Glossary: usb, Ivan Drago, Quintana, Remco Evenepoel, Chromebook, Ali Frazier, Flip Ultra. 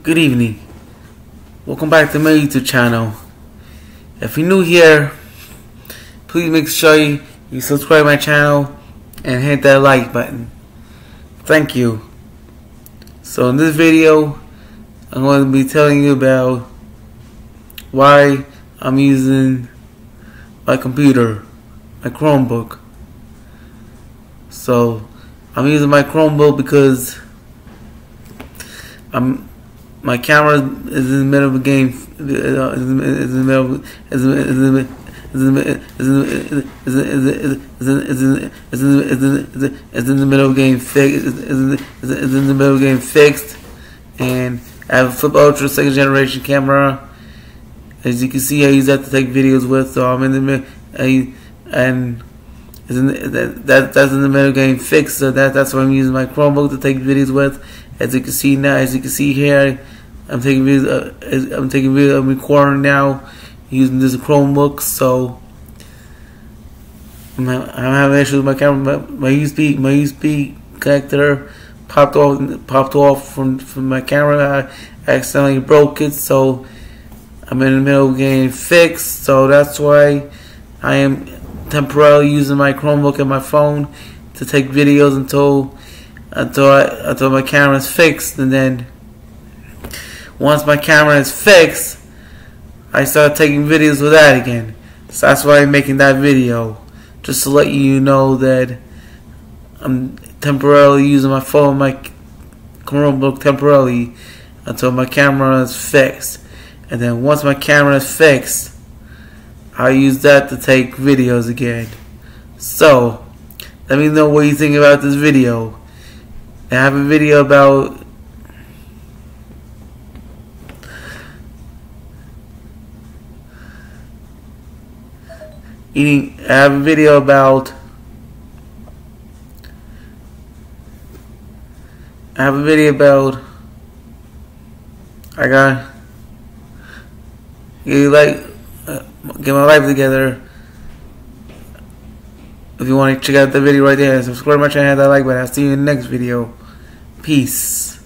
Good evening. Welcome back to my YouTube channel. If you're new here, please make sure you subscribe to my channel and hit that like button. Thank you. So in this video, I'm going to be telling you about why I'm using my computer, my Chromebook. So I'm using my Chromebook because my camera is in the middle of a game. Is in the middle of game fixed, and I have a Flip Ultra 2nd generation camera. As you can see, I use that to take videos with. So I'm in the middle, and that's in the middle of game fixed. So that's what I'm using my Chromebook to take videos with. As you can see now, as you can see here, I'm taking videos. I'm recording now using this Chromebook. So I'm having issues with my camera. My USB connector popped off from my camera. I accidentally broke it. So I'm in the middle of getting fixed. So that's why I am temporarily using my Chromebook and my phone to take videos until my camera is fixed, and then once my camera is fixed, I start taking videos with that again. So that's why I'm making that video, just to let you know that I'm temporarily using my phone, my Chromebook temporarily until my camera is fixed, and then once my camera is fixed, I use that to take videos again. So let me know what you think about this video. I have a video about eating. I have a video about. I have a video about. I got get my life together. If you want to check out the video right there, subscribe to my channel, hit that like button. I'll see you in the next video. Peace.